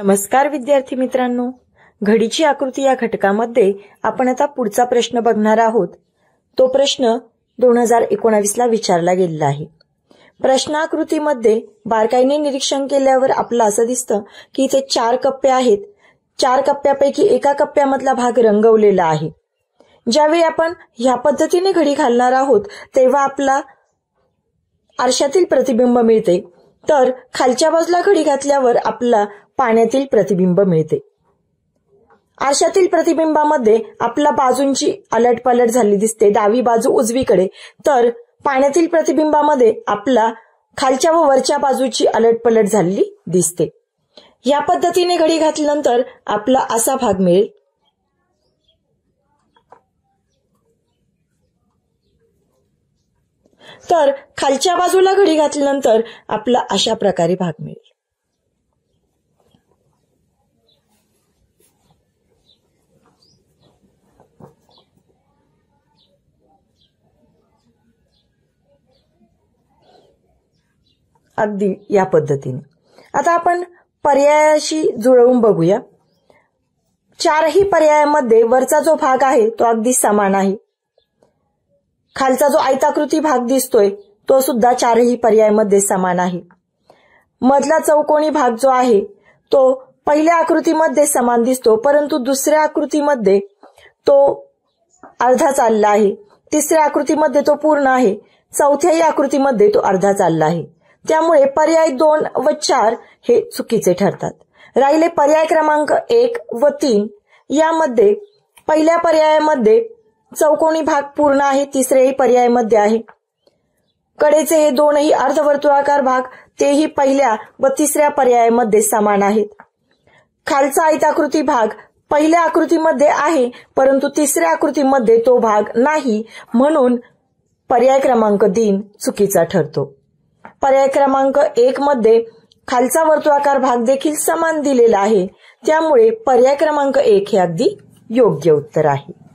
नमस्कार विद्यार्थी मित्रांनो, घडीची आकृती या घटकामध्ये आपण आता पुढचा प्रश्न बघणार आहोत। तो प्रश्न 2019 ला विचारला गेलेला आहे। प्रश्न आकृतीमध्ये बारकाईने निरीक्षण केल्यावर आपल्याला असं दिसतं की इथे 4 कप्पे आहेत। 4 कप्प्यापैकी एका कप्प्यामधला भाग रंगवलेला आहे। ज्यावेळी आपण या पद्धतीने घडी घालणार आहोत तेव्हा आपला आरशातील प्रतिबिंब मिळते, तर खालच्या बाजूला घडी घातल्यावर आपला पाण्यातील प्रतिबिंब मिळते। आरशातील प्रतिबिंबामध्ये आपला बाजूंची अलटपलट झाली दिसते, डावी बाजू उजवीकडे, तर पाण्यातील प्रतिबिंबामध्ये आपला खालच्या व वरच्या बाजूची अलटपलट झालेली दिसते। या पद्धतीने घडी घातल्यानंतर आपला असा भाग मिळेल। तर खालच्या बाजूला घडी घातल्यानंतर आपला अशा प्रकारे भाग मिळेल। अगदी या पद्धतीने आता आपण पर्यायाशी जुळवून बघूया। चारही पर्यायामध्ये वरचा जो भाग आहे तो अगदी समान आहे, खालचा जो आयताकृती भाग दिसतोय तो सुद्धा चारही पर्यायामध्ये समान आहे। मधला चौकोनी भाग जो आहे तो पहिल्या आकृतीमध्ये समान दिसतो, परंतु दुसऱ्या आकृतीमध्ये तो अर्धा चालला आहे, तिसऱ्या आकृतीमध्ये तो पूर्ण आहे, चौथ्याही आकृतीमध्ये तो अर्धा चालला आहे। त्यामुळे पर्याय 2 व 4 हे चुकीचे ठरतात। राहिले पर्याय क्रमांक 1 व 3, यामध्ये पहिल्या पर्यायामध्ये चौकोनी भाग पूर्ण आहे, तिसऱ्याही पर्यायामध्ये आहे। कडेचे हे दोनही अर्धवर्तुळाकार भाग तेही पहिल्या व तिसऱ्या पर्यायामध्ये समान आहेत। खालचा आयताकृती भाग पहिल्या आकृतीमध्ये आहे, परंतु तिसऱ्या आकृतीमध्ये तो भाग नाही, म्हणून पर्याय क्रमांक 3 चुकीचा ठरतो। पर्याय क्रमांक 1 मध्ये खालचा वर्तुळाकार भाग देखील समान दिलेला आहे, त्यामुळे पर्याय क्रमांक 1 हे अगदी योग्य उत्तर आहे।